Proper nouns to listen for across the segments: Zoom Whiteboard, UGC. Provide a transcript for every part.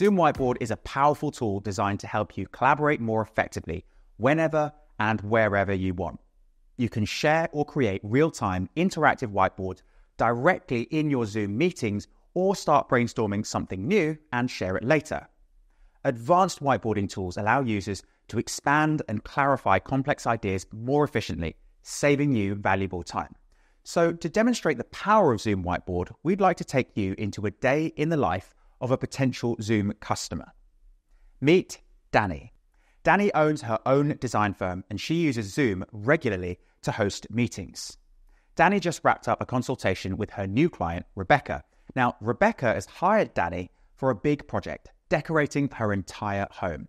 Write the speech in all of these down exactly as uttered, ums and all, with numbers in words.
Zoom Whiteboard is a powerful tool designed to help you collaborate more effectively whenever and wherever you want. You can share or create real-time interactive whiteboards directly in your Zoom meetings or start brainstorming something new and share it later. Advanced whiteboarding tools allow users to expand and clarify complex ideas more efficiently, saving you valuable time. So to demonstrate the power of Zoom Whiteboard, we'd like to take you into a day in the life of a potential Zoom customer. Meet Danny. Danny owns her own design firm and she uses Zoom regularly to host meetings. Danny just wrapped up a consultation with her new client, Rebecca. Now, Rebecca has hired Danny for a big project, decorating her entire home.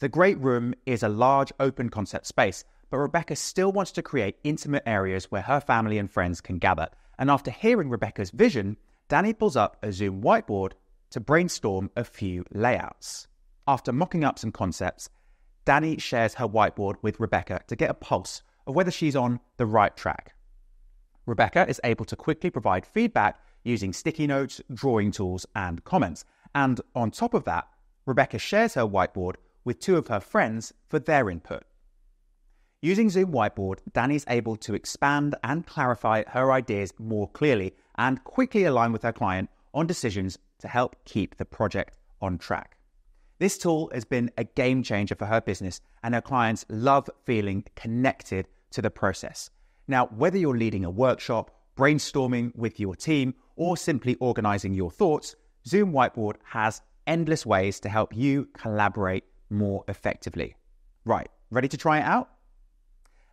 The great room is a large open concept space, but Rebecca still wants to create intimate areas where her family and friends can gather. And after hearing Rebecca's vision, Danny pulls up a Zoom whiteboard to brainstorm a few layouts. After mocking up some concepts, Danny shares her whiteboard with Rebecca to get a pulse of whether she's on the right track. Rebecca is able to quickly provide feedback using sticky notes, drawing tools, and comments. And on top of that, Rebecca shares her whiteboard with two of her friends for their input. Using Zoom Whiteboard, Danny's able to expand and clarify her ideas more clearly and quickly align with her client on decisions to help keep the project on track. This tool has been a game changer for her business, and her clients love feeling connected to the process. Now, whether you're leading a workshop, brainstorming with your team, or simply organizing your thoughts, Zoom Whiteboard has endless ways to help you collaborate more effectively. Right, ready to try it out?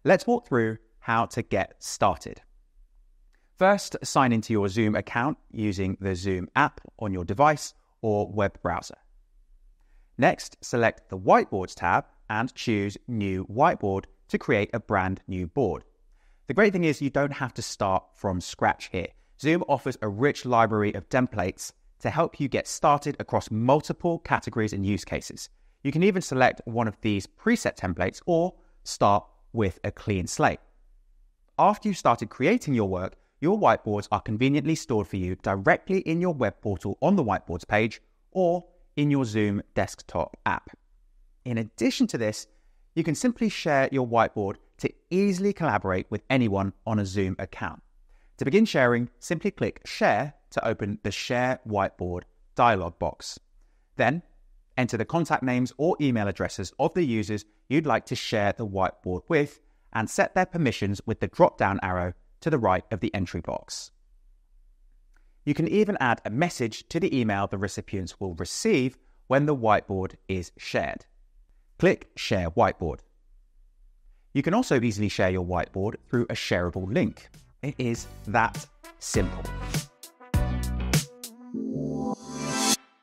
Let's walk through how to get started. First, sign into your Zoom account using the Zoom app on your device or web browser. Next, select the Whiteboards tab and choose New Whiteboard to create a brand new board. The great thing is you don't have to start from scratch here. Zoom offers a rich library of templates to help you get started across multiple categories and use cases. You can even select one of these preset templates or start with a clean slate. After you've started creating your work, your whiteboards are conveniently stored for you directly in your web portal on the Whiteboards page or in your Zoom desktop app. In addition to this, you can simply share your whiteboard to easily collaborate with anyone on a Zoom account. To begin sharing, simply click Share to open the Share Whiteboard dialog box. Then enter the contact names or email addresses of the users you'd like to share the whiteboard with and set their permissions with the drop-down arrow to the right of the entry box. You can even add a message to the email the recipients will receive when the whiteboard is shared. Click Share Whiteboard. You can also easily share your whiteboard through a shareable link. It is that simple.